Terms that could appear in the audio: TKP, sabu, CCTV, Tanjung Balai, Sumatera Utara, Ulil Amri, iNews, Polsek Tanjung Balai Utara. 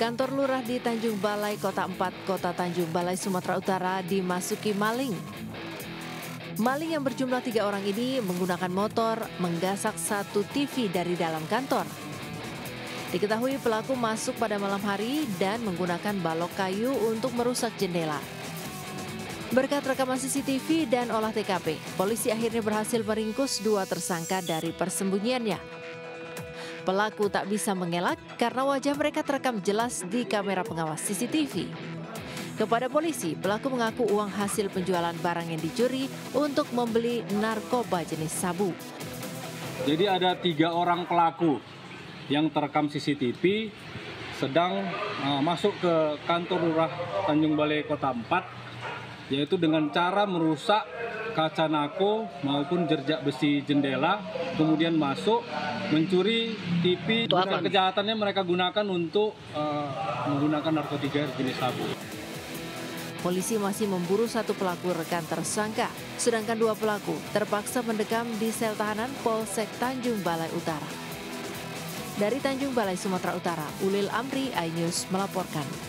Kantor Lurah di Tanjung Balai, Kota 4, Kota Tanjung Balai, Sumatera Utara dimasuki maling. Maling yang berjumlah 3 orang ini menggunakan motor menggasak satu TV dari dalam kantor. Diketahui pelaku masuk pada malam hari dan menggunakan balok kayu untuk merusak jendela. Berkat rekaman CCTV dan olah TKP, polisi akhirnya berhasil meringkus 2 tersangka dari persembunyiannya. Pelaku tak bisa mengelak karena wajah mereka terekam jelas di kamera pengawas CCTV. Kepada polisi, pelaku mengaku uang hasil penjualan barang yang dicuri untuk membeli narkoba jenis sabu. Jadi ada 3 orang pelaku yang terekam CCTV sedang masuk ke kantor lurah Tanjung Balai Kota 4, yaitu dengan cara merusak kaca nako maupun jerjak besi jendela, kemudian masuk mencuri TV. Kejahatannya mereka gunakan untuk menggunakan narkotika jenis sabu. Polisi masih memburu 1 pelaku rekan tersangka, sedangkan 2 pelaku terpaksa mendekam di sel tahanan Polsek Tanjung Balai Utara. Dari Tanjung Balai, Sumatera Utara, Ulil Amri, iNews melaporkan.